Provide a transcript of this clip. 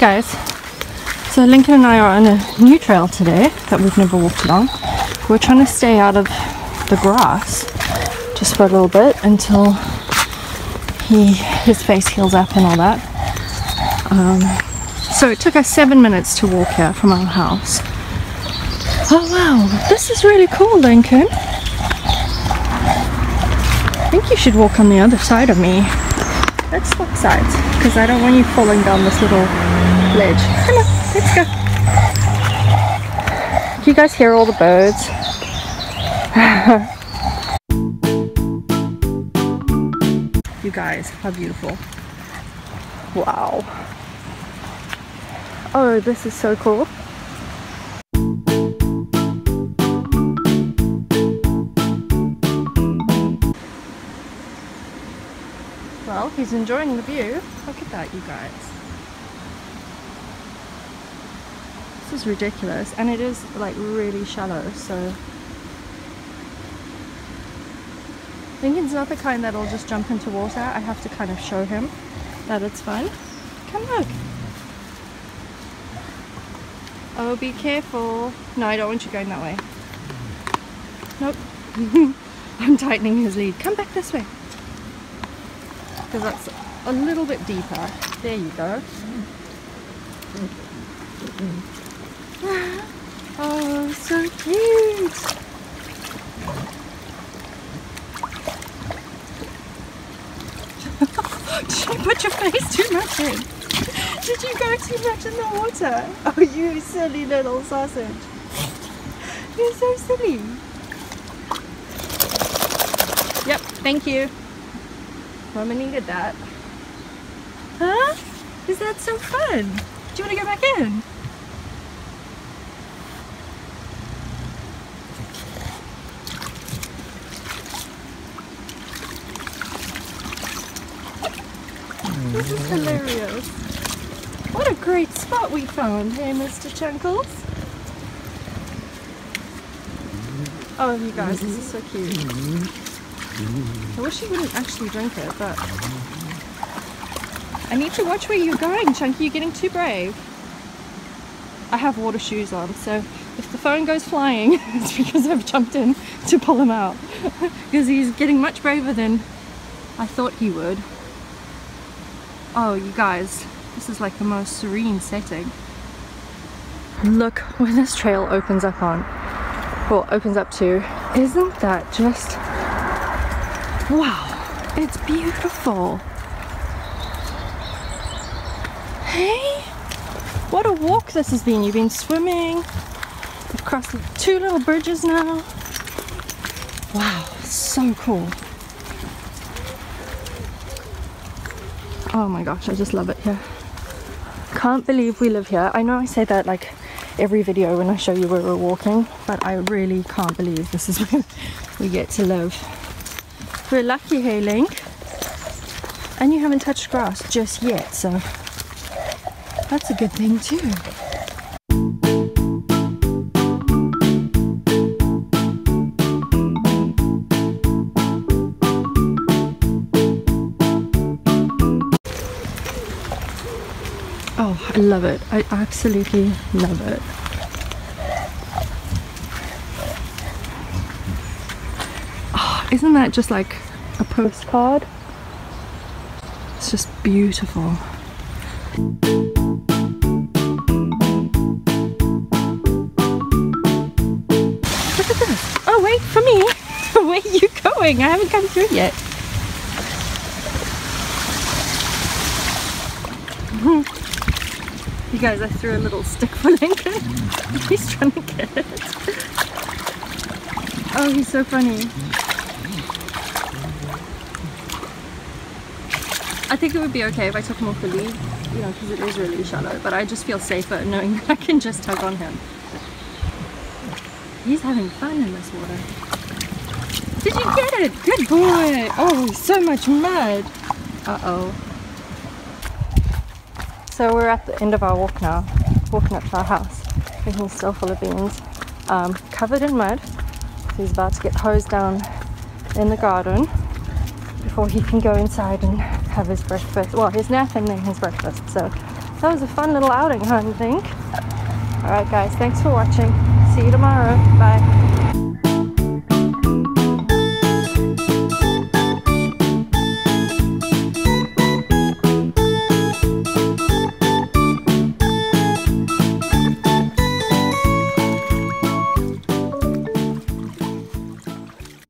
Hey guys, so Lincoln and I are on a new trail today that we've never walked along. We're trying to stay out of the grass just for a little bit until his face heals up and all that. So it took us 7 minutes to walk here from our house. Oh wow, this is really cool, Lincoln. I think you should walk on the other side of me. Let's swap sides because I don't want you falling down this little ledge. Come on, let's go. Do you guys hear all the birds? You guys, how beautiful. Wow. Oh, this is so cool. Well, he's enjoying the view. Look at that, you guys. This is ridiculous, and it is like really shallow, so... Lincoln's not the kind that'll just jump into water. I have to kind of show him that it's fun. Come look. Oh, be careful. No, I don't want you going that way. Nope. I'm tightening his lead. Come back this way, because that's a little bit deeper. There you go. Oh, so cute! Did you put your face too much in? Did you go too much in the water? Oh, you silly little sausage. You're so silly. Yep, thank you. Mama needed that. Huh? Is that so fun? Do you want to go back in? This is hilarious. What a great spot we found, hey Mr. Chunkles? Oh, you guys, this is so cute. I wish you wouldn't actually drink it, but I need to watch where you're going, Chunky. You're getting too brave. I have water shoes on, so if the phone goes flying, it's because I've jumped in to pull him out. Because he's getting much braver than I thought he would. Oh, you guys, this is like the most serene setting. Look where this trail opens up on. Well, opens up to. Isn't that just... wow, it's beautiful. Hey, what a walk this has been. You've been swimming, we've crossed two little bridges now. Wow, so cool. Oh my gosh, I just love it here. Can't believe we live here. I know I say that like every video when I show you where we're walking, but I really can't believe this is where we get to live. We're lucky, hey Link, and you haven't touched grass just yet, so that's a good thing too. Oh, I love it. I absolutely love it. Isn't that just like a postcard? It's just beautiful. Look at this. Oh, wait for me. Where are you going? I haven't come through yet. You guys, I threw a little stick for Lincoln. He's trying to get it. Oh, he's so funny. I think it would be okay if I took him off the lead, you know, because it is really shallow, but I just feel safer knowing that I can just tug on him. He's having fun in this water. Did you get it? Good boy! Oh, so much mud! Uh-oh. So we're at the end of our walk now, walking up to our house. And he's still full of beans, covered in mud. He's about to get hosed down in the garden before he can go inside and have his breakfast, well his nap and then his breakfast, so That was a fun little outing, I think. Alright guys, thanks for watching. See you tomorrow. Bye.